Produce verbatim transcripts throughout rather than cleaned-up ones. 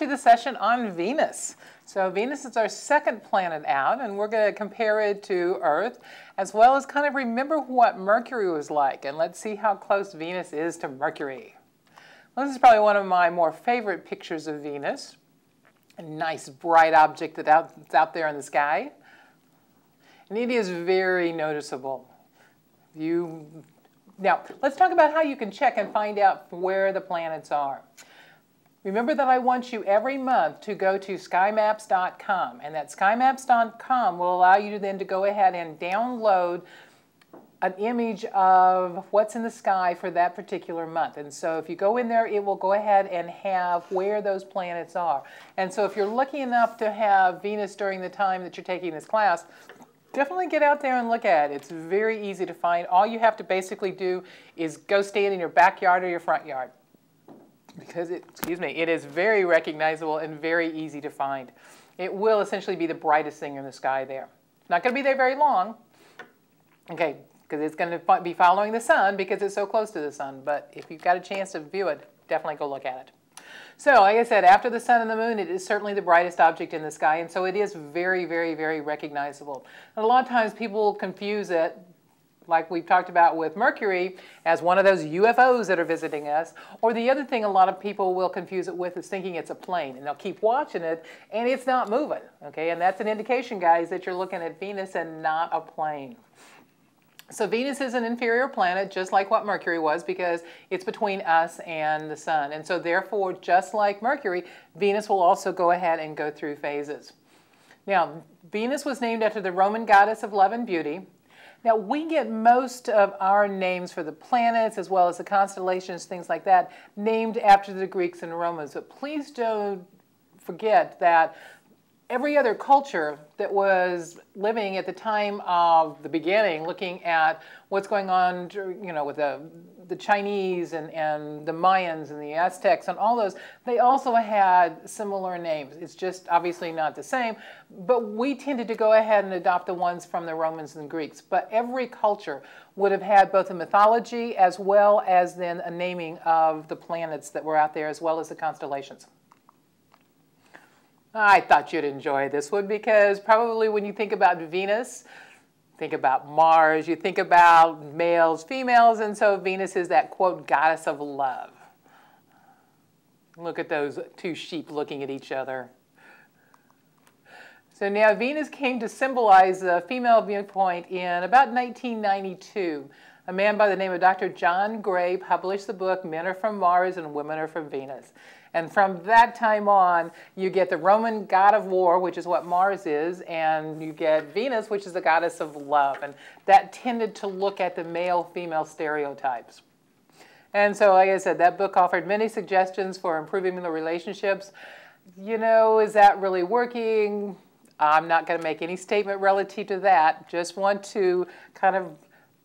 to the session on Venus. So Venus is our second planet out, and we're going to compare it to Earth, as well as kind of remember what Mercury was like, and let's see how close Venus is to Mercury. Well, this is probably one of my more favorite pictures of Venus. A nice bright object that out, that's out there in the sky. And it is very noticeable. You, now, let's talk about how you can check and find out where the planets are. Remember that I want you every month to go to sky maps dot com, and that sky maps dot com will allow you then to go ahead and download an image of what's in the sky for that particular month. And so if you go in there, it will go ahead and have where those planets are. And so if you're lucky enough to have Venus during the time that you're taking this class, definitely get out there and look at it. It's very easy to find. All you have to basically do is go stand in your backyard or your front yard. Because it, excuse me, it is very recognizable and very easy to find. It will essentially be the brightest thing in the sky there. Not going to be there very long, okay, because it's going to be following the sun because it's so close to the sun. But if you've got a chance to view it, definitely go look at it. So, like I said, after the sun and the moon, it is certainly the brightest object in the sky, and so it is very, very, very recognizable. And a lot of times people confuse it, like we've talked about with Mercury, as one of those U F Os that are visiting us. Or the other thing a lot of people will confuse it with is thinking it's a plane, and they'll keep watching it, and it's not moving. Okay, and that's an indication, guys, that you're looking at Venus and not a plane. So Venus is an inferior planet, just like what Mercury was, because it's between us and the sun. And so therefore, just like Mercury, Venus will also go ahead and go through phases. Now, Venus was named after the Roman goddess of love and beauty. Now, we get most of our names for the planets, as well as the constellations, things like that, named after the Greeks and Romans. But please don't forget that every other culture that was living at the time of the beginning, looking at what's going on, you know, with the, the Chinese and, and the Mayans and the Aztecs and all those, they also had similar names. It's just obviously not the same, but we tended to go ahead and adopt the ones from the Romans and Greeks. But every culture would have had both a mythology as well as then a naming of the planets that were out there, as well as the constellations. I thought you'd enjoy this one, because probably when you think about Venus, think about Mars, you think about males, females, and so Venus is that, quote, goddess of love. Look at those two sheep looking at each other. So now Venus came to symbolize the female viewpoint in about nineteen ninety-two. A man by the name of Doctor John Gray published the book Men Are From Mars and Women Are From Venus. And from that time on, you get the Roman god of war, which is what Mars is, and you get Venus, which is the goddess of love. And that tended to look at the male-female stereotypes. And so, like I said, that book offered many suggestions for improving the relationships. You know, is that really working? I'm not going to make any statement relative to that. Just want to kind of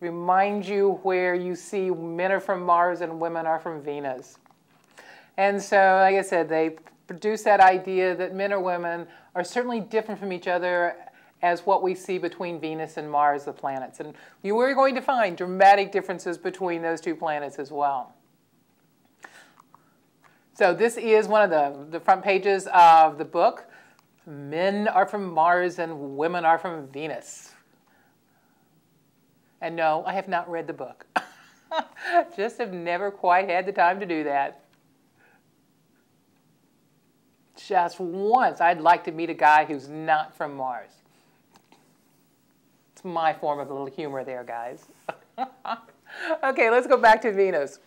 remind you where you see men are from Mars and women are from Venus. And so, like I said, they produce that idea that men or women are certainly different from each other as what we see between Venus and Mars, the planets. And you are going to find dramatic differences between those two planets as well. So this is one of the, the front pages of the book, Men Are From Mars and Women Are From Venus. And no, I have not read the book. Just have never quite had the time to do that. Just once, I'd like to meet a guy who's not from Mars. It's my form of a little humor there, guys. Okay, let's go back to Venus.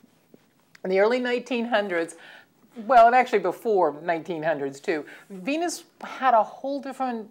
In the early nineteen hundreds, well, and actually before nineteen hundreds too, Venus had a whole different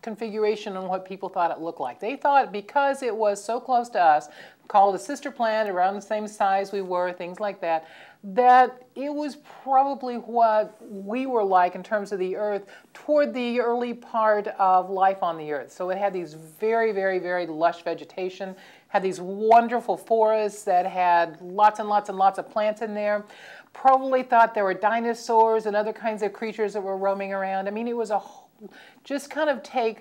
configuration on what people thought it looked like. They thought, because it was so close to us, called a sister planet, around the same size we were, things like that, that it was probably what we were like in terms of the Earth toward the early part of life on the Earth. So it had these very, very, very lush vegetation, had these wonderful forests that had lots and lots and lots of plants in there. Probably thought there were dinosaurs and other kinds of creatures that were roaming around. I mean, it was a whole, just kind of take,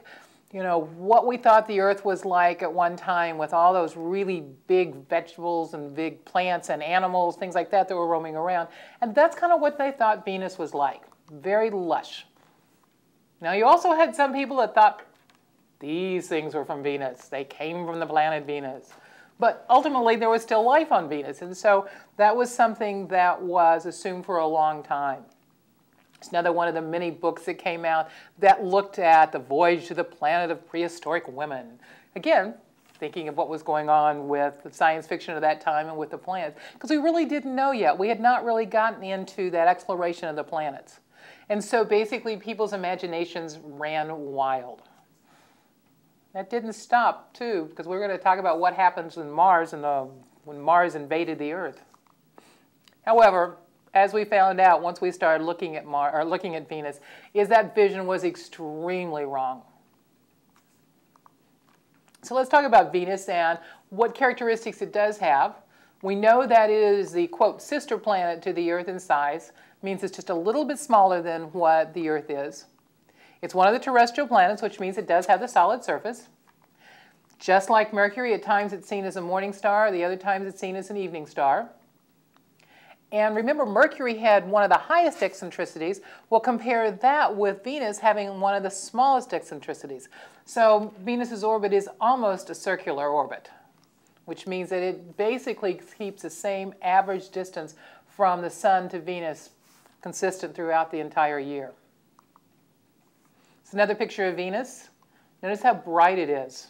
you know, what we thought the Earth was like at one time with all those really big vegetables and big plants and animals, things like that that were roaming around. And that's kind of what they thought Venus was like. very lush. Now you also had some people that thought these things were from Venus. They came from the planet Venus. But ultimately there was still life on Venus, and so that was something that was assumed for a long time. It's another one of the many books that came out that looked at the voyage to the planet of prehistoric women. Again, thinking of what was going on with the science fiction of that time and with the planets, because we really didn't know yet. We had not really gotten into that exploration of the planets. And so basically people's imaginations ran wild. That didn't stop, too, because we're going to talk about what happens when Mars and the, when Mars invaded the Earth. However, as we found out once we started looking at Mar or looking at Venus, is that vision was extremely wrong. So let's talk about Venus and what characteristics it does have. We know that it is the, quote, sister planet to the Earth in size. It means it's just a little bit smaller than what the Earth is. It's one of the terrestrial planets, which means it does have the solid surface. Just like Mercury, at times it's seen as a morning star, the other times it's seen as an evening star. And remember, Mercury had one of the highest eccentricities. We'll compare that with Venus having one of the smallest eccentricities. So Venus's orbit is almost a circular orbit, which means that it basically keeps the same average distance from the Sun to Venus consistent throughout the entire year. It's another picture of Venus. Notice how bright it is.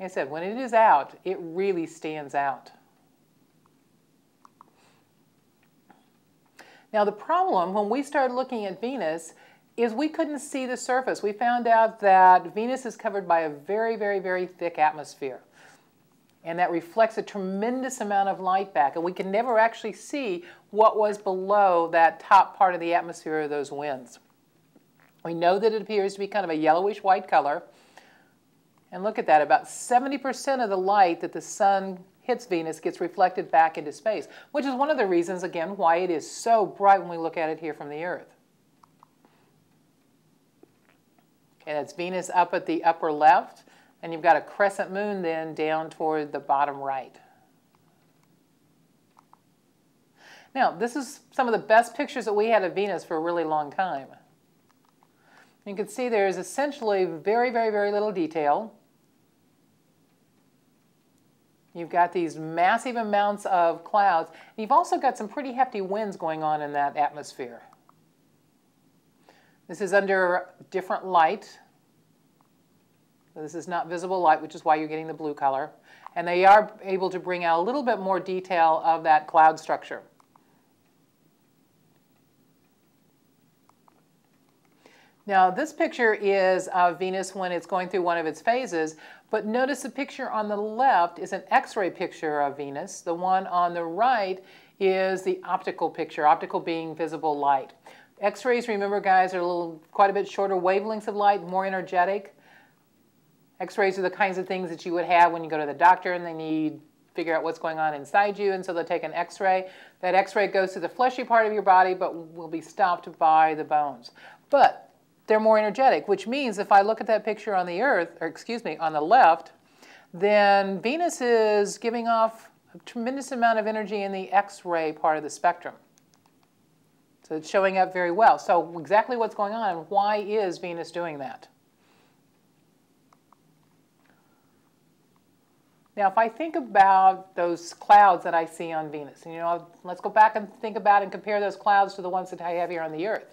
Like I said, when it is out, it really stands out. Now the problem when we started looking at Venus is we couldn't see the surface. We found out that Venus is covered by a very, very, very thick atmosphere. And that reflects a tremendous amount of light back. And we could never actually see what was below that top part of the atmosphere of those winds. We know that it appears to be kind of a yellowish-white color. And look at that. About seventy percent of the light that the sun hits Venus gets reflected back into space, which is one of the reasons, again, why it is so bright when we look at it here from the Earth. Okay, that's Venus up at the upper left, and you've got a crescent moon then down toward the bottom right. Now, this is some of the best pictures that we had of Venus for a really long time. You can see there is essentially very, very, very little detail. You've got these massive amounts of clouds. You've also got some pretty hefty winds going on in that atmosphere. This is under different light. This is not visible light, which is why you're getting the blue color. And they are able to bring out a little bit more detail of that cloud structure. Now this picture is of Venus when it's going through one of its phases, but notice the picture on the left is an X-ray picture of Venus. The one on the right is the optical picture, optical being visible light. X-rays, remember guys, are a little, quite a bit shorter wavelengths of light, more energetic. X-rays are the kinds of things that you would have when you go to the doctor and they need figure out what's going on inside you, and so they'll take an X-ray. That X-ray goes to the fleshy part of your body, but will be stopped by the bones. But they're more energetic, which means if I look at that picture on the Earth, or excuse me, on the left, then Venus is giving off a tremendous amount of energy in the X-ray part of the spectrum. So it's showing up very well. So exactly what's going on and why is Venus doing that? Now if I think about those clouds that I see on Venus, and you know, let's go back and think about and compare those clouds to the ones that I have here on the Earth.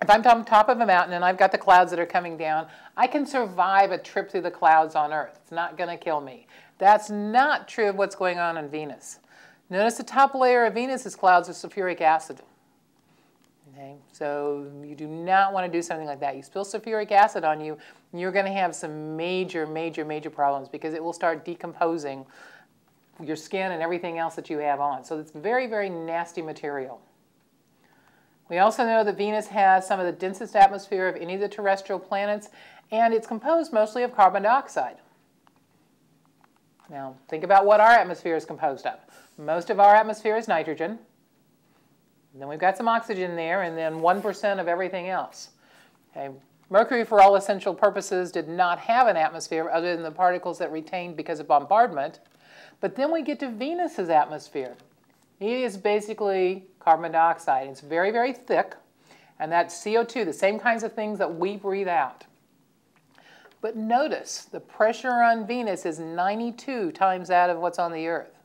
If I'm on top of a mountain and I've got the clouds that are coming down, I can survive a trip through the clouds on Earth. It's not going to kill me. That's not true of what's going on on Venus. Notice the top layer of Venus's clouds are sulfuric acid. Okay? So you do not want to do something like that. You spill sulfuric acid on you, and you're going to have some major, major, major problems because it will start decomposing your skin and everything else that you have on. So it's very, very nasty material. We also know that Venus has some of the densest atmosphere of any of the terrestrial planets, and it's composed mostly of carbon dioxide. Now, think about what our atmosphere is composed of. Most of our atmosphere is nitrogen. Then we've got some oxygen there, and then one percent of everything else. Okay. Mercury, for all essential purposes, did not have an atmosphere other than the particles that retained because of bombardment. But then we get to Venus's atmosphere. It is basically carbon dioxide. It's very, very thick, And that's C O two, the same kinds of things that we breathe out. But notice the pressure on Venus is ninety-two times that of what's on the Earth.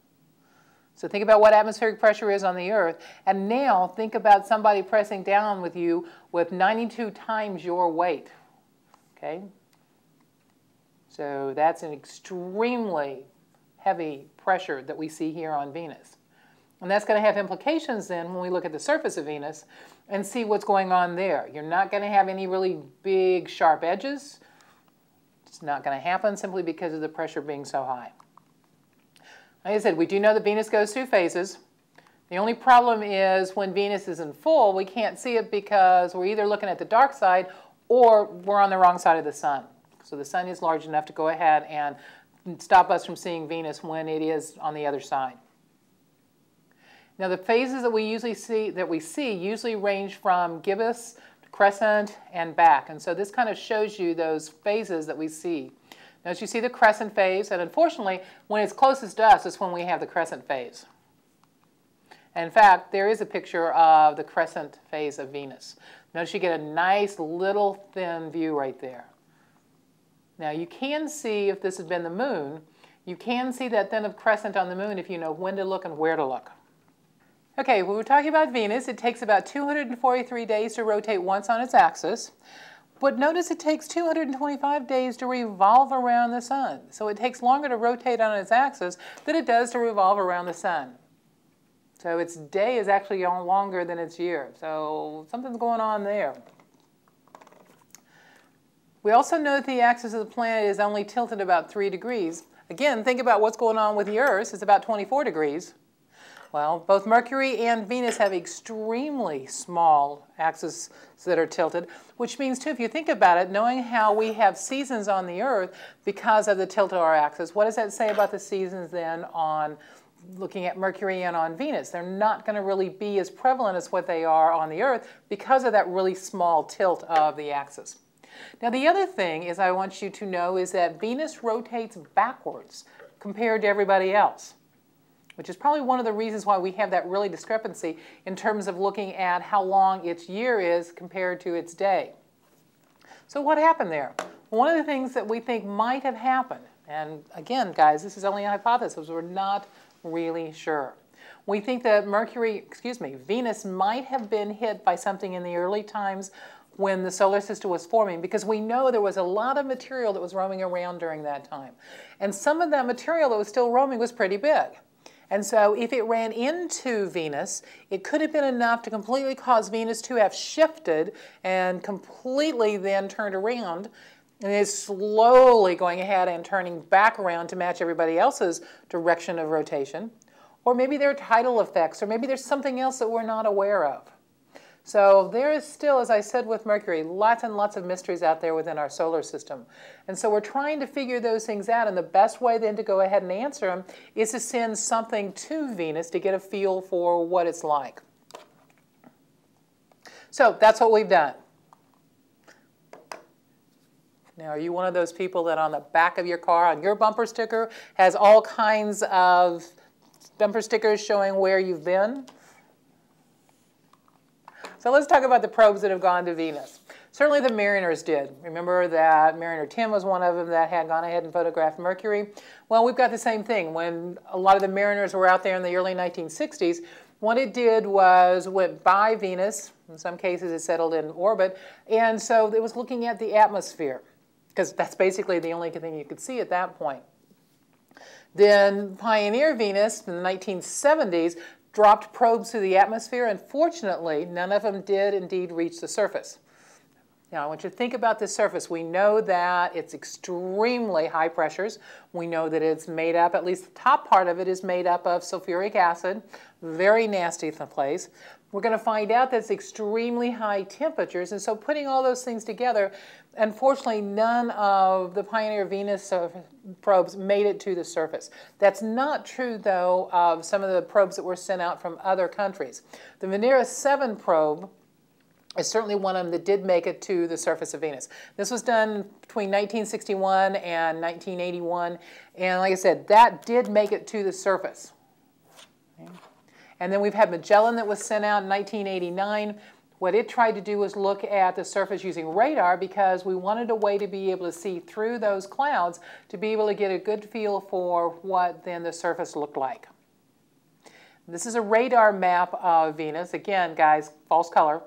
So think about what atmospheric pressure is on the Earth. And now think about somebody pressing down with you with ninety-two times your weight. Okay? So that's an extremely heavy pressure that we see here on Venus. And that's going to have implications then when we look at the surface of Venus and see what's going on there. You're not going to have any really big sharp edges. It's not going to happen simply because of the pressure being so high. Like I said, we do know that Venus goes through phases. The only problem is when Venus is in full, we can't see it because we're either looking at the dark side or we're on the wrong side of the sun. So the sun is large enough to go ahead and stop us from seeing Venus when it is on the other side. Now the phases that we usually see that we see usually range from gibbous, to crescent, and back. And so this kind of shows you those phases that we see. Notice you see the crescent phase, and unfortunately, when it's closest to us is when we have the crescent phase. And in fact, there is a picture of the crescent phase of Venus. Notice you get a nice little thin view right there. Now you can see, if this has been the moon, you can see that thin of crescent on the moon if you know when to look and where to look. Okay, when we're talking about Venus, it takes about two hundred forty-three days to rotate once on its axis. But notice it takes two hundred twenty-five days to revolve around the sun. So it takes longer to rotate on its axis than it does to revolve around the sun. So its day is actually longer than its year. So something's going on there. We also know that the axis of the planet is only tilted about three degrees. Again, think about what's going on with the Earth. It's about twenty-four degrees. Well, both Mercury and Venus have extremely small axes that are tilted, which means, too, if you think about it, knowing how we have seasons on the Earth because of the tilt of our axis, what does that say about the seasons then on looking at Mercury and on Venus? They're not going to really be as prevalent as what they are on the Earth because of that really small tilt of the axis. Now, the other thing is I want you to know is that Venus rotates backwards compared to everybody else, which is probably one of the reasons why we have that really discrepancy in terms of looking at how long its year is compared to its day. So what happened there? One of the things that we think might have happened, and again, guys, this is only a hypothesis, we're not really sure. We think that Mercury, excuse me, Venus might have been hit by something in the early times when the solar system was forming, because we know there was a lot of material that was roaming around during that time. And some of that material that was still roaming was pretty big. And so if it ran into Venus, it could have been enough to completely cause Venus to have shifted and completely then turned around and is slowly going ahead and turning back around to match everybody else's direction of rotation. Or maybe there are tidal effects, or maybe there's something else that we're not aware of. So there is still, as I said with Mercury, lots and lots of mysteries out there within our solar system. And so we're trying to figure those things out, and the best way then to go ahead and answer them is to send something to Venus to get a feel for what it's like. So that's what we've done. Now, are you one of those people that on the back of your car, on your bumper sticker, has all kinds of bumper stickers showing where you've been? So let's talk about the probes that have gone to Venus. Certainly the Mariners did. Remember that Mariner ten was one of them that had gone ahead and photographed Mercury. Well, we've got the same thing. When a lot of the Mariners were out there in the early nineteen sixties, what it did was went by Venus. In some cases, it settled in orbit. And so it was looking at the atmosphere, because that's basically the only thing you could see at that point. Then Pioneer Venus in the nineteen seventies dropped probes through the atmosphere, and fortunately, none of them did indeed reach the surface. Now, I want you to think about this surface. We know that it's extremely high pressures. We know that it's made up, at least the top part of it is made up of sulfuric acid, very nasty place. We're going to find out that it's extremely high temperatures, and so putting all those things together, unfortunately, none of the Pioneer Venus probes made it to the surface. That's not true, though, of some of the probes that were sent out from other countries. The Venera seven probe is certainly one of them that did make it to the surface of Venus. This was done between nineteen sixty-one and nineteen eighty-one, and like I said, that did make it to the surface. Okay. And then we've had Magellan that was sent out in nineteen eighty-nine, What it tried to do was look at the surface using radar, because we wanted a way to be able to see through those clouds to be able to get a good feel for what then the surface looked like. This is a radar map of Venus. Again, guys, false color.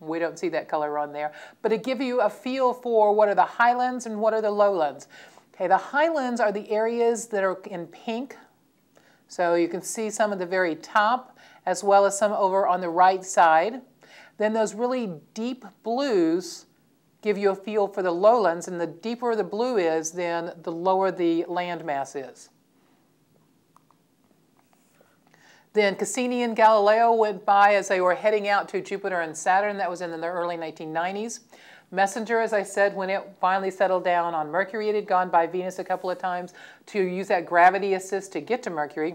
We don't see that color on there. But it gives you a feel for what are the highlands and what are the lowlands. Okay, the highlands are the areas that are in pink. So you can see some at the very top, as well as some over on the right side. Then those really deep blues give you a feel for the lowlands, and the deeper the blue is, then the lower the land mass is. Then Cassini and Galileo went by as they were heading out to Jupiter and Saturn. That was in the early nineteen nineties. Messenger, as I said, when it finally settled down on Mercury, it had gone by Venus a couple of times to use that gravity assist to get to Mercury.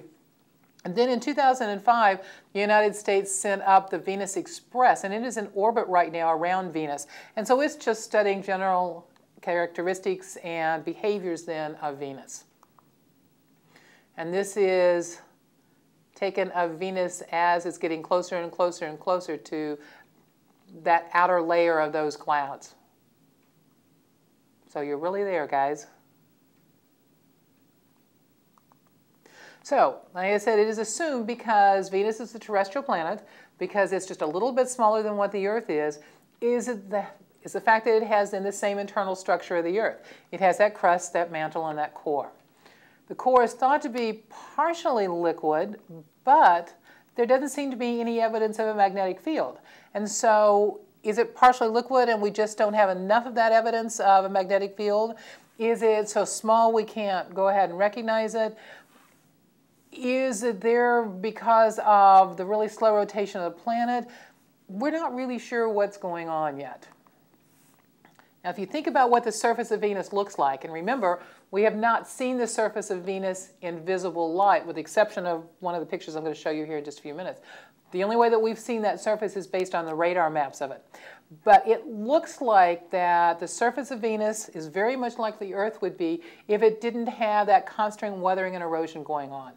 And then in two thousand five, the United States sent up the Venus Express, and it is in orbit right now around Venus. And so it's just studying general characteristics and behaviors then of Venus. And this is taken of Venus as it's getting closer and closer and closer to that outer layer of those clouds. So you're really there, guys. So, like I said, it is assumed, because Venus is a terrestrial planet, because it's just a little bit smaller than what the Earth is, is it the, is the fact that it has then the same internal structure of the Earth. It has that crust, that mantle, and that core. The core is thought to be partially liquid, but there doesn't seem to be any evidence of a magnetic field. And so, is it partially liquid and we just don't have enough of that evidence of a magnetic field? Is it so small we can't go ahead and recognize it? Is it there because of the really slow rotation of the planet? We're not really sure what's going on yet. Now, if you think about what the surface of Venus looks like, and remember, we have not seen the surface of Venus in visible light, with the exception of one of the pictures I'm going to show you here in just a few minutes. The only way that we've seen that surface is based on the radar maps of it. But it looks like that the surface of Venus is very much like the Earth would be if it didn't have that constant weathering and erosion going on.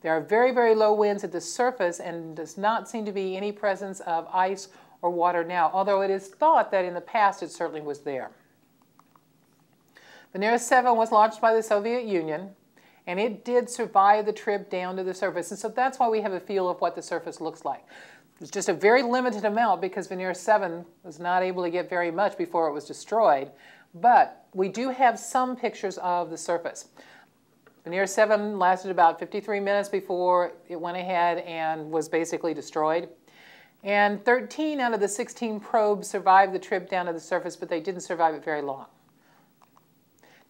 There are very, very low winds at the surface, and does not seem to be any presence of ice or water now, although it is thought that in the past it certainly was there. Venera seven was launched by the Soviet Union, and it did survive the trip down to the surface, and so that's why we have a feel of what the surface looks like. It's just a very limited amount, because Venera seven was not able to get very much before it was destroyed, but we do have some pictures of the surface. Venera seven lasted about fifty-three minutes before it went ahead and was basically destroyed. And thirteen out of the sixteen probes survived the trip down to the surface, but they didn't survive it very long.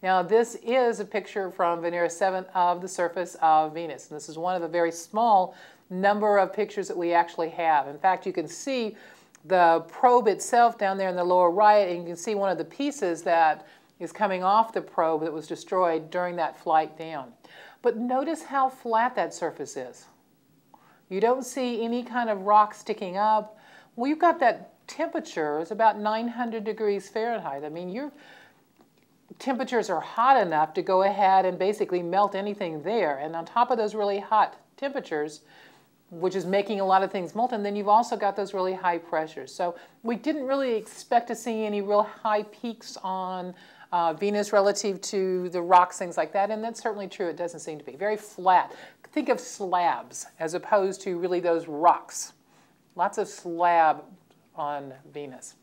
Now, this is a picture from Venera seven of the surface of Venus. And this is one of the very small number of pictures that we actually have. In fact, you can see the probe itself down there in the lower right, and you can see one of the pieces that is coming off the probe that was destroyed during that flight down. But notice how flat that surface is. You don't see any kind of rock sticking up. We've got that temperature is about nine hundred degrees Fahrenheit. I mean, your temperatures are hot enough to go ahead and basically melt anything there. And on top of those really hot temperatures, which is making a lot of things molten, then you've also got those really high pressures. So we didn't really expect to see any real high peaks on uh, Venus relative to the rocks, things like that, and that's certainly true. It doesn't seem to be. Very flat. Think of slabs as opposed to really those rocks. Lots of slab on Venus.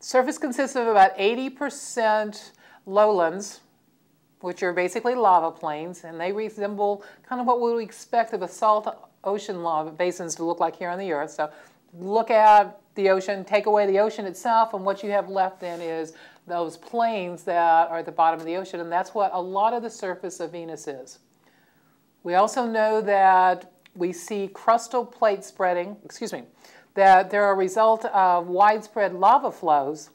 Surface consists of about eighty percent lowlands, which are basically lava plains, and they resemble kind of what we would expect the basalt ocean lava basins to look like here on the Earth. So look at the ocean, take away the ocean itself, and what you have left then is those plains that are at the bottom of the ocean, and that's what a lot of the surface of Venus is. We also know that we see crustal plates spreading, excuse me, that they're a result of widespread lava flows,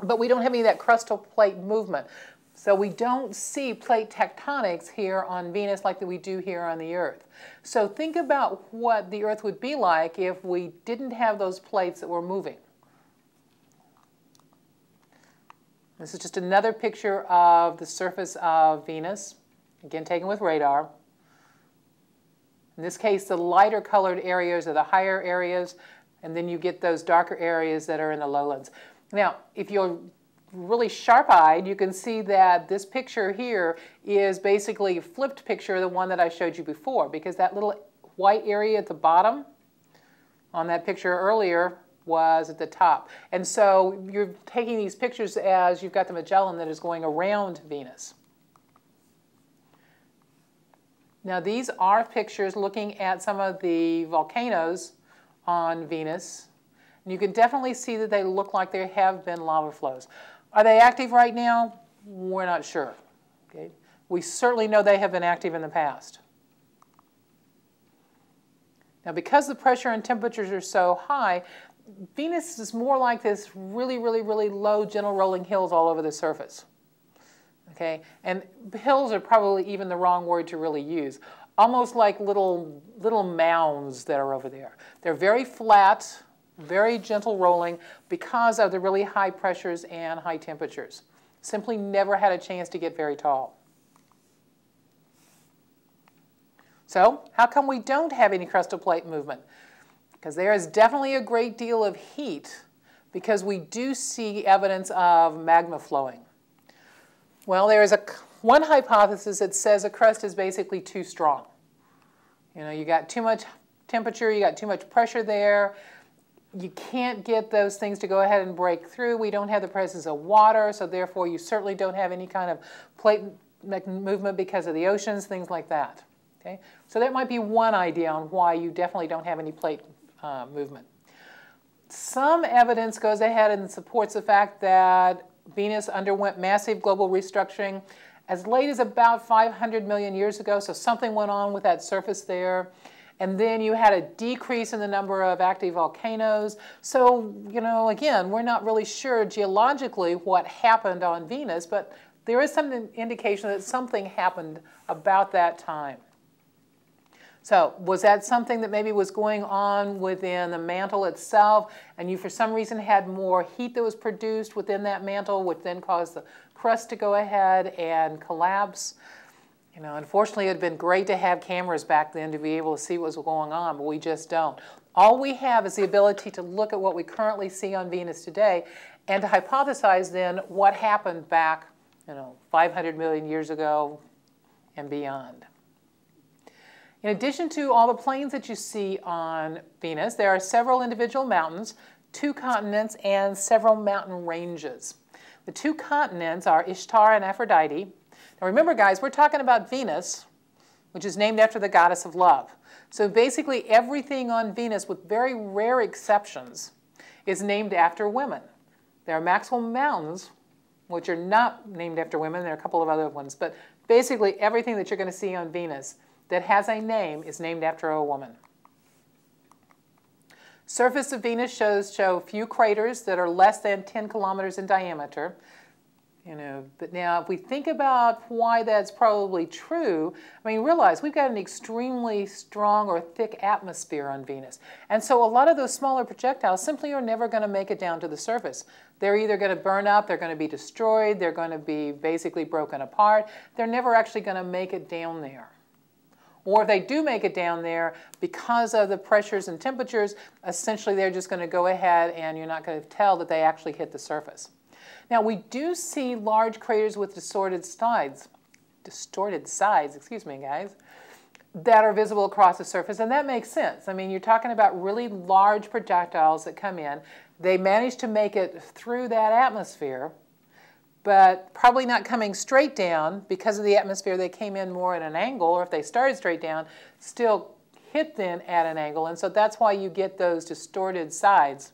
but we don't have any of that crustal plate movement. So we don't see plate tectonics here on Venus like that we do here on the Earth. So think about what the Earth would be like if we didn't have those plates that were moving. This is just another picture of the surface of Venus, again taken with radar. In this case, the lighter colored areas are the higher areas, and then you get those darker areas that are in the lowlands. Now, if you're really sharp-eyed, you can see that this picture here is basically a flipped picture of the one that I showed you before, because that little white area at the bottom on that picture earlier was at the top. And so you're taking these pictures as you've got the Magellan that is going around Venus. Now, these are pictures looking at some of the volcanoes on Venus. And you can definitely see that they look like there have been lava flows. Are they active right now? We're not sure. Okay? We certainly know they have been active in the past. Now, because the pressure and temperatures are so high, Venus is more like this really, really, really low, gentle rolling hills all over the surface. Okay? And hills are probably even the wrong word to really use. Almost like little, little mounds that are over there. They're very flat, very gentle rolling because of the really high pressures and high temperatures. Simply never had a chance to get very tall. So, how come we don't have any crustal plate movement? Because there is definitely a great deal of heat, because we do see evidence of magma flowing. Well, there is a, one hypothesis that says a crust is basically too strong. You know, you got too much temperature, you got too much pressure there. You can't get those things to go ahead and break through. We don't have the presence of water, so therefore you certainly don't have any kind of plate movement because of the oceans, things like that. Okay? So that might be one idea on why you definitely don't have any plate uh, movement. Some evidence goes ahead and supports the fact that Venus underwent massive global restructuring as late as about five hundred million years ago, so something went on with that surface there. And then you had a decrease in the number of active volcanoes. So, you know, again, we're not really sure geologically what happened on Venus, but there is some indication that something happened about that time. So, was that something that maybe was going on within the mantle itself, and you for some reason had more heat that was produced within that mantle, which then caused the crust to go ahead and collapse? You know, unfortunately, it had been great to have cameras back then to be able to see what was going on, but we just don't. All we have is the ability to look at what we currently see on Venus today and to hypothesize then what happened back, you know, five hundred million years ago and beyond. In addition to all the plains that you see on Venus, there are several individual mountains, two continents, and several mountain ranges. The two continents are Ishtar and Aphrodite. Now remember, guys, we're talking about Venus, which is named after the goddess of love. So basically everything on Venus, with very rare exceptions, is named after women. There are Maxwell Mountains, which are not named after women. There are a couple of other ones. But basically everything that you're going to see on Venus that has a name is named after a woman. Surface of Venus shows show few craters that are less than ten kilometers in diameter. You know, but now if we think about why that's probably true, I mean, realize we've got an extremely strong or thick atmosphere on Venus. And so a lot of those smaller projectiles simply are never going to make it down to the surface. They're either going to burn up, they're going to be destroyed, they're going to be basically broken apart. They're never actually going to make it down there. Or if they do make it down there, because of the pressures and temperatures, essentially they're just going to go ahead and you're not going to tell that they actually hit the surface. Now, we do see large craters with distorted sides, distorted sides, excuse me, guys, that are visible across the surface, and that makes sense. I mean, you're talking about really large projectiles that come in. They manage to make it through that atmosphere, but probably not coming straight down because of the atmosphere. They came in more at an angle, or if they started straight down, still hit then at an angle, and so that's why you get those distorted sides,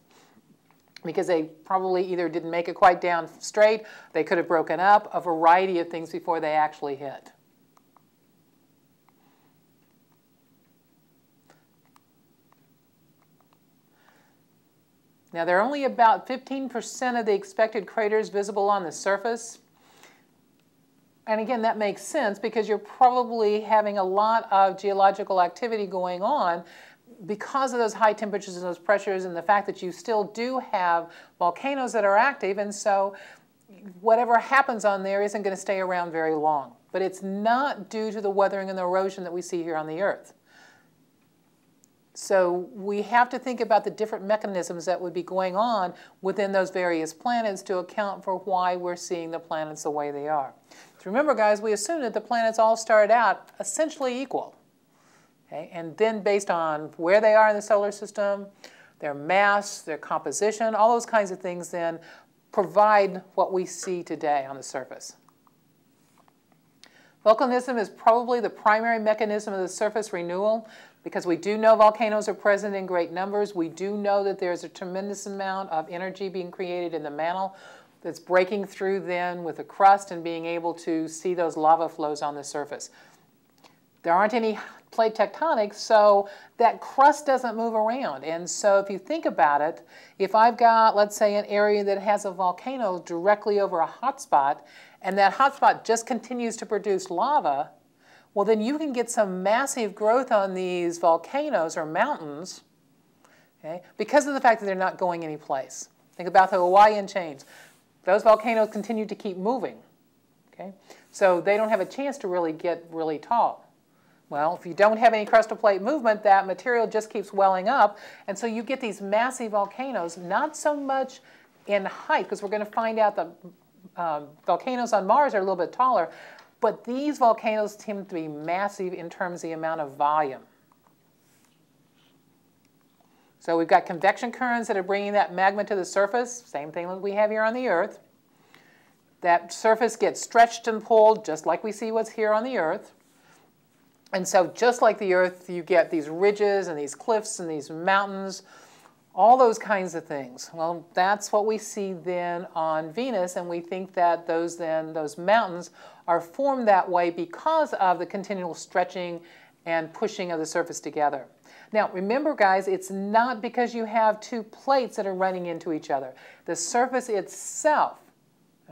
because they probably either didn't make it quite down straight, they could have broken up, a variety of things before they actually hit. Now, there are only about fifteen percent of the expected craters visible on the surface. And again, that makes sense because you're probably having a lot of geological activity going on because of those high temperatures and those pressures and the fact that you still do have volcanoes that are active, and so whatever happens on there isn't going to stay around very long. But it's not due to the weathering and the erosion that we see here on the Earth. So we have to think about the different mechanisms that would be going on within those various planets to account for why we're seeing the planets the way they are. So remember, guys, we assume that the planets all started out essentially equal. Okay? And then based on where they are in the solar system, their mass, their composition, all those kinds of things then provide what we see today on the surface. Volcanism is probably the primary mechanism of the surface renewal, because we do know volcanoes are present in great numbers. We do know that there's a tremendous amount of energy being created in the mantle that's breaking through then with the crust and being able to see those lava flows on the surface. There aren't any plate tectonics, so that crust doesn't move around. And so if you think about it, if I've got, let's say, an area that has a volcano directly over a hotspot, and that hotspot just continues to produce lava, well, then you can get some massive growth on these volcanoes or mountains, okay, because of the fact that they're not going anyplace. Think about the Hawaiian chains. Those volcanoes continue to keep moving, okay? So they don't have a chance to really get really tall. Well, if you don't have any crustal plate movement, that material just keeps welling up, and so you get these massive volcanoes, not so much in height, because we're going to find out that um, volcanoes on Mars are a little bit taller, but these volcanoes tend to be massive in terms of the amount of volume. So we've got convection currents that are bringing that magma to the surface, same thing that we have here on the Earth. That surface gets stretched and pulled just like we see what's here on the Earth. And so just like the Earth, you get these ridges and these cliffs and these mountains, all those kinds of things. Well, that's what we see then on Venus, and we think that those then, those mountains are formed that way because of the continual stretching and pushing of the surface together. Now, remember, guys, it's not because you have two plates that are running into each other. The surface itself,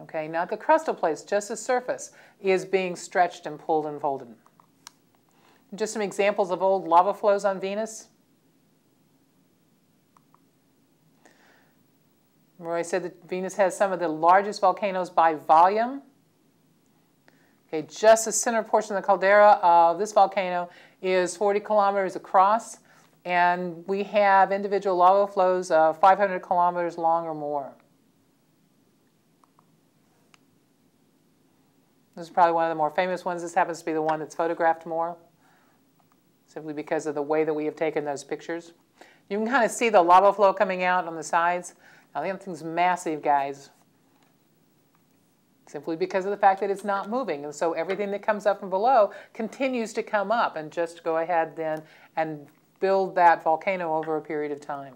okay, not the crustal plates, just the surface, is being stretched and pulled and folded. Just some examples of old lava flows on Venus. Remember I said that Venus has some of the largest volcanoes by volume. Okay, just the center portion of the caldera of this volcano is forty kilometers across, and we have individual lava flows of five hundred kilometers long or more. This is probably one of the more famous ones. This happens to be the one that's photographed more, simply because of the way that we have taken those pictures. You can kind of see the lava flow coming out on the sides. Now, the other thing's massive, guys, simply because of the fact that it's not moving. And so everything that comes up from below continues to come up and just go ahead then and build that volcano over a period of time.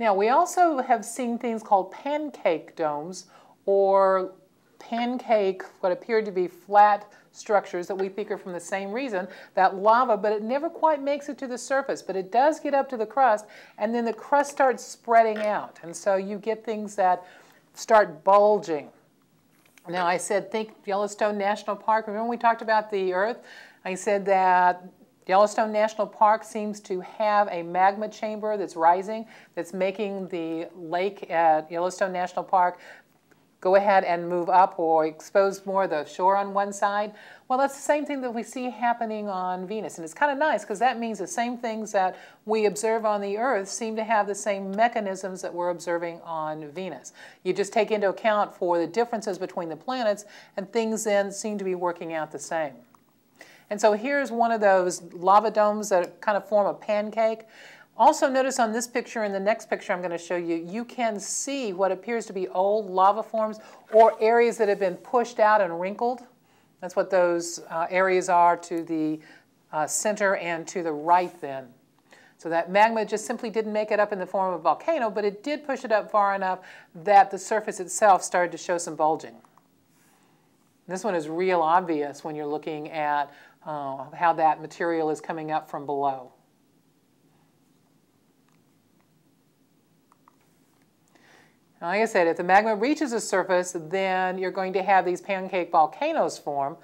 Now, we also have seen things called pancake domes, or pancake, what appeared to be flat structures that we think are from the same reason, that lava, but it never quite makes it to the surface, but it does get up to the crust, and then the crust starts spreading out, and so you get things that start bulging. Now, I said, think Yellowstone National Park. Remember when we talked about the Earth? I said that Yellowstone National Park seems to have a magma chamber that's rising, that's making the lake at Yellowstone National Park go ahead and move up or expose more of the shore on one side. Well, that's the same thing that we see happening on Venus. And it's kind of nice, because that means the same things that we observe on the Earth seem to have the same mechanisms that we're observing on Venus. You just take into account for the differences between the planets, and things then seem to be working out the same. And so here's one of those lava domes that kind of form a pancake. Also notice on this picture and the next picture I'm going to show you, you can see what appears to be old lava forms or areas that have been pushed out and wrinkled. That's what those uh, areas are to the uh, center and to the right then. So that magma just simply didn't make it up in the form of a volcano, but it did push it up far enough that the surface itself started to show some bulging. This one is real obvious when you're looking at uh, how that material is coming up from below. Now, like I said, if the magma reaches the surface, then you're going to have these pancake volcanoes form,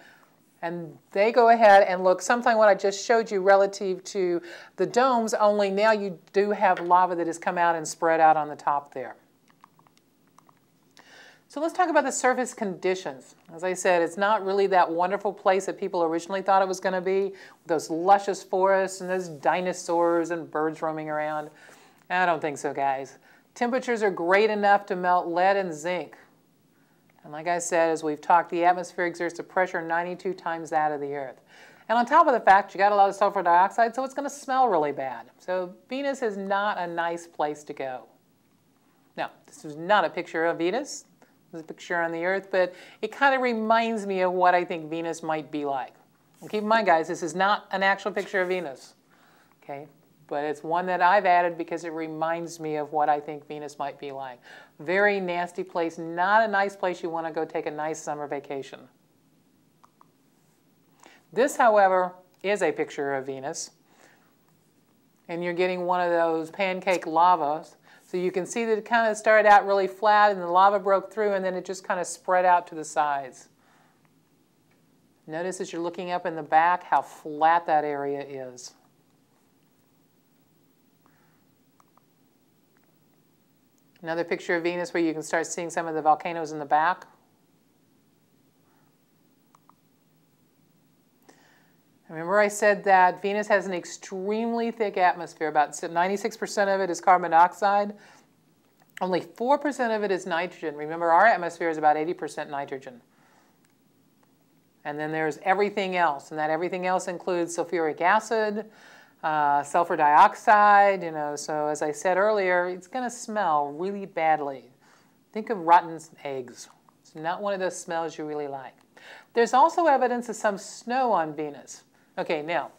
and they go ahead and look something what I just showed you relative to the domes, only now you do have lava that has come out and spread out on the top there. So let's talk about the surface conditions. As I said, it's not really that wonderful place that people originally thought it was going to be, with those luscious forests and those dinosaurs and birds roaming around. I don't think so, guys. Temperatures are great enough to melt lead and zinc. And like I said, as we've talked, the atmosphere exerts a pressure ninety-two times that of the Earth. And on top of the fact, you got a lot of sulfur dioxide, so it's going to smell really bad. So Venus is not a nice place to go. Now, this is not a picture of Venus. This is a picture on the Earth, but it kind of reminds me of what I think Venus might be like. And keep in mind, guys, this is not an actual picture of Venus, okay? But it's one that I've added because it reminds me of what I think Venus might be like. Very nasty place, not a nice place you want to go take a nice summer vacation. This, however, is a picture of Venus. And you're getting one of those pancake lavas. So you can see that it kind of started out really flat and the lava broke through and then it just kind of spread out to the sides. Notice as you're looking up in the back how flat that area is. Another picture of Venus where you can start seeing some of the volcanoes in the back. Remember I said that Venus has an extremely thick atmosphere. About ninety-six percent of it is carbon dioxide. Only four percent of it is nitrogen. Remember, our atmosphere is about eighty percent nitrogen. And then there's everything else, and that everything else includes sulfuric acid, Uh, sulfur dioxide, you know, so as I said earlier, it's going to smell really badly. Think of rotten eggs. It's not one of those smells you really like. There's also evidence of some snow on Venus. Okay, now,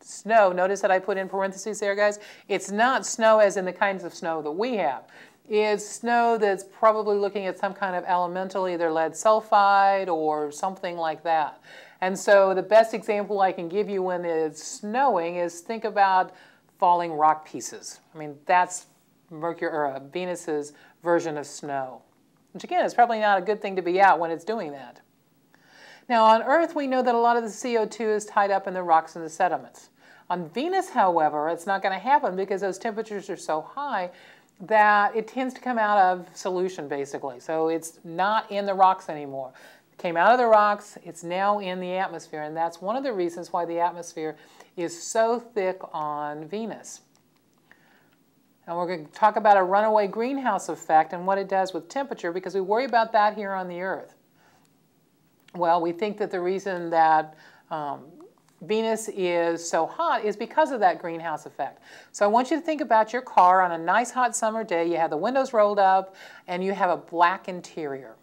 snow, notice that I put in parentheses there, guys. It's not snow as in the kinds of snow that we have. It's snow that's probably looking at some kind of elemental, either lead sulfide or something like that. And so the best example I can give you when it's snowing is think about falling rock pieces. I mean, that's Mercury or Venus's version of snow, which again is probably not a good thing to be out when it's doing that. Now on Earth, we know that a lot of the C O two is tied up in the rocks and the sediments. On Venus, however, it's not going to happen because those temperatures are so high that it tends to come out of solution, basically. So it's not in the rocks anymore. Came out of the rocks, it's now in the atmosphere, and that's one of the reasons why the atmosphere is so thick on Venus. And we're going to talk about a runaway greenhouse effect and what it does with temperature, because we worry about that here on the Earth. Well, we think that the reason that um, Venus is so hot is because of that greenhouse effect. So I want you to think about your car on a nice hot summer day. You have the windows rolled up, and you have a black interior.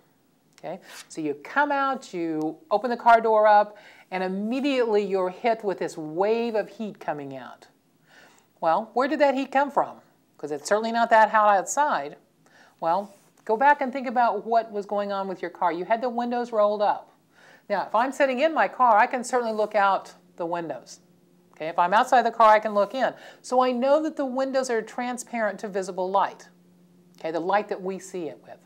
Okay? So you come out, you open the car door up, and immediately you're hit with this wave of heat coming out. Well, where did that heat come from? Because it's certainly not that hot outside. Well, go back and think about what was going on with your car. You had the windows rolled up. Now, if I'm sitting in my car, I can certainly look out the windows. Okay? If I'm outside the car, I can look in. So I know that the windows are transparent to visible light, okay? The light that we see it with.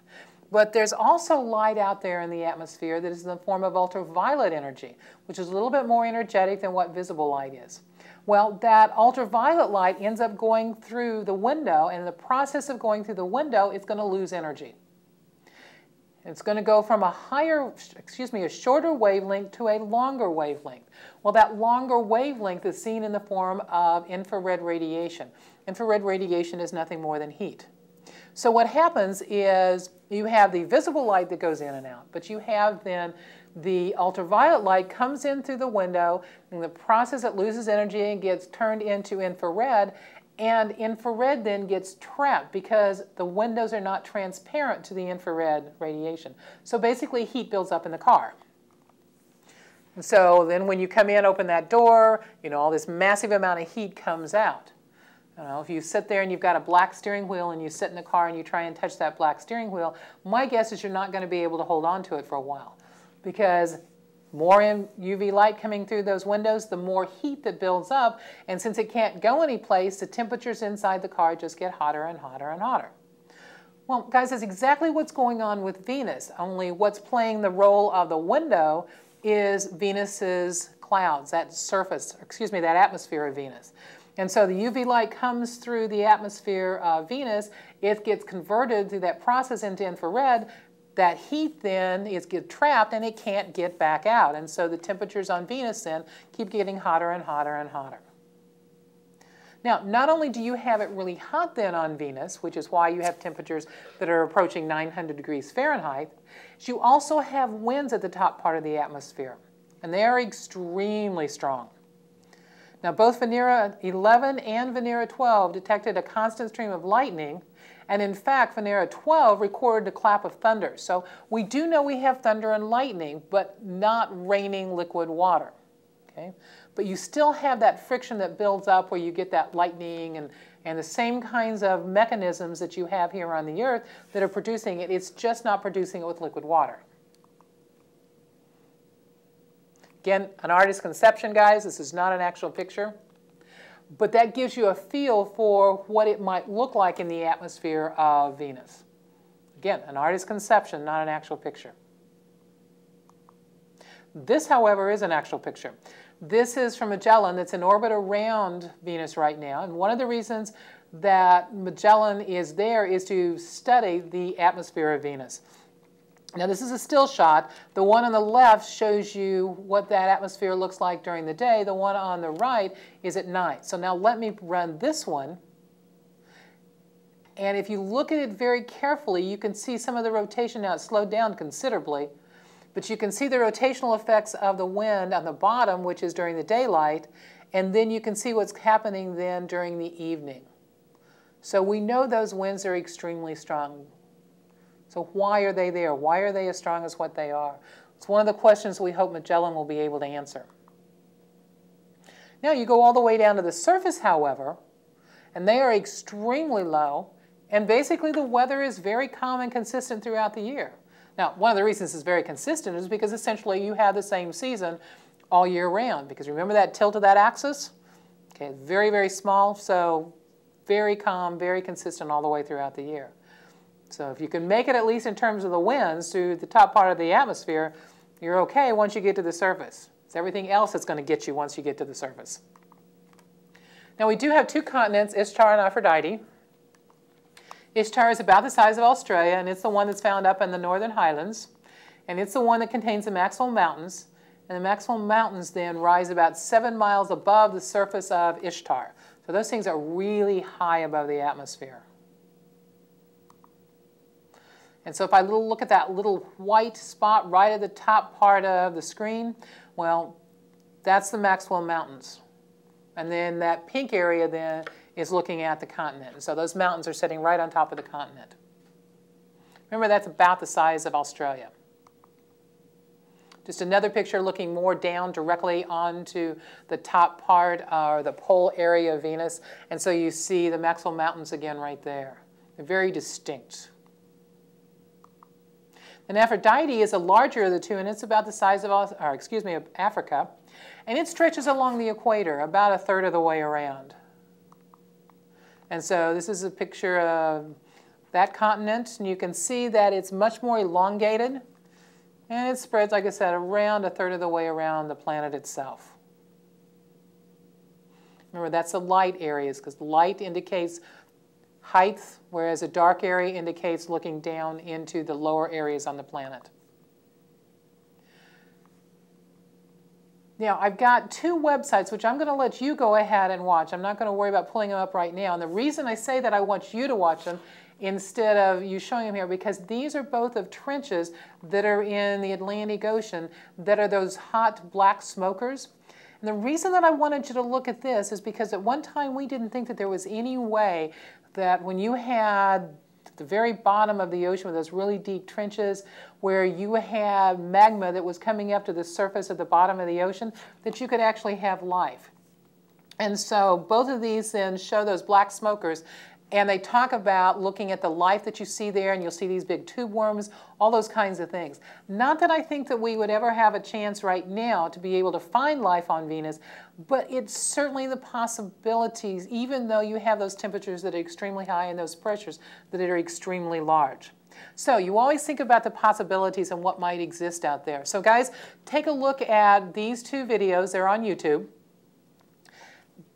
But there's also light out there in the atmosphere that is in the form of ultraviolet energy, which is a little bit more energetic than what visible light is. Well, that ultraviolet light ends up going through the window, and in the process of going through the window, it's going to lose energy. It's going to go from a higher, excuse me, a shorter wavelength to a longer wavelength. Well, that longer wavelength is seen in the form of infrared radiation. Infrared radiation is nothing more than heat. So what happens is you have the visible light that goes in and out, but you have then the ultraviolet light comes in through the window, and in the process it loses energy and gets turned into infrared, and infrared then gets trapped because the windows are not transparent to the infrared radiation. So basically heat builds up in the car. And so then when you come in, open that door, you know, all this massive amount of heat comes out. You know, if you sit there and you've got a black steering wheel and you sit in the car and you try and touch that black steering wheel, my guess is you're not going to be able to hold on to it for a while, because more U V light coming through those windows, the more heat that builds up, and since it can't go anyplace, the temperatures inside the car just get hotter and hotter and hotter. Well, guys, that's exactly what's going on with Venus, only what's playing the role of the window is Venus's clouds, that surface, excuse me, that atmosphere of Venus. And so the U V light comes through the atmosphere of Venus, it gets converted through that process into infrared, that heat then is get trapped and it can't get back out. And so the temperatures on Venus then keep getting hotter and hotter and hotter. Now, not only do you have it really hot then on Venus, which is why you have temperatures that are approaching nine hundred degrees Fahrenheit, but you also have winds at the top part of the atmosphere, and they are extremely strong. Now, both Venera eleven and Venera twelve detected a constant stream of lightning, and in fact, Venera twelve recorded a clap of thunder. So we do know we have thunder and lightning, but not raining liquid water. Okay? But you still have that friction that builds up where you get that lightning and, and the same kinds of mechanisms that you have here on the Earth that are producing it. It's just not producing it with liquid water. Again, an artist's conception, guys. This is not an actual picture. But that gives you a feel for what it might look like in the atmosphere of Venus. Again, an artist's conception, not an actual picture. This, however, is an actual picture. This is from Magellan that's in orbit around Venus right now. And one of the reasons that Magellan is there is to study the atmosphere of Venus. Now, this is a still shot. The one on the left shows you what that atmosphere looks like during the day. The one on the right is at night. So now let me run this one. And if you look at it very carefully, you can see some of the rotation. Now, it's slowed down considerably. But you can see the rotational effects of the wind on the bottom, which is during the daylight, and then you can see what's happening then during the evening. So we know those winds are extremely strong. So why are they there? Why are they as strong as what they are? It's one of the questions we hope Magellan will be able to answer. Now you go all the way down to the surface, however, and they are extremely low, and basically the weather is very calm and consistent throughout the year. Now, one of the reasons it's very consistent is because essentially you have the same season all year round. Because remember that tilt of that axis? Okay, very, very small, so very calm, very consistent all the way throughout the year. So if you can make it, at least in terms of the winds, to the top part of the atmosphere, you're okay once you get to the surface. It's everything else that's going to get you once you get to the surface. Now, we do have two continents, Ishtar and Aphrodite. Ishtar is about the size of Australia, and it's the one that's found up in the northern highlands. And it's the one that contains the Maxwell Mountains. And the Maxwell Mountains then rise about seven miles above the surface of Ishtar. So those things are really high above the atmosphere. And so if I look at that little white spot right at the top part of the screen, well, that's the Maxwell Mountains. And then that pink area then is looking at the continent. And so those mountains are sitting right on top of the continent. Remember, that's about the size of Australia. Just another picture looking more down directly onto the top part uh, or the pole area of Venus. And so you see the Maxwell Mountains again right there. They're very distinct. And Aphrodite is the larger of the two, and it's about the size of, or excuse me, of Africa. And it stretches along the equator about a third of the way around. And so this is a picture of that continent, and you can see that it's much more elongated, and it spreads, like I said, around a third of the way around the planet itself. Remember, that's the light areas, because light indicates height, whereas a dark area indicates looking down into the lower areas on the planet. Now, I've got two websites, which I'm going to let you go ahead and watch. I'm not going to worry about pulling them up right now. And the reason I say that I want you to watch them instead of you showing them here, because these are both of trenches that are in the Atlantic Ocean that are those hot black smokers. And the reason that I wanted you to look at this is because at one time we didn't think that there was any way that when you had the very bottom of the ocean with those really deep trenches where you had magma that was coming up to the surface at the bottom of the ocean, that you could actually have life. And so both of these then show those black smokers, and they talk about looking at the life that you see there, and you'll see these big tube worms, all those kinds of things. Not that I think that we would ever have a chance right now to be able to find life on Venus, but it's certainly the possibilities, even though you have those temperatures that are extremely high and those pressures that are extremely large. So you always think about the possibilities and what might exist out there. So guys, take a look at these two videos. They're on YouTube.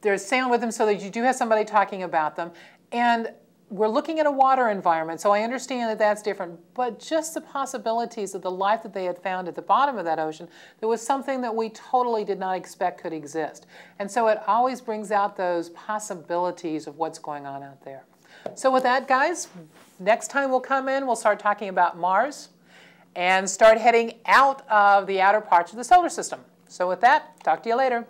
There's sound with them so that you do have somebody talking about them. And we're looking at a water environment, so I understand that that's different, but just the possibilities of the life that they had found at the bottom of that ocean, there was something that we totally did not expect could exist. And so it always brings out those possibilities of what's going on out there. So with that, guys, next time we'll come in, we'll start talking about Mars and start heading out of the outer parts of the solar system. So with that, talk to you later.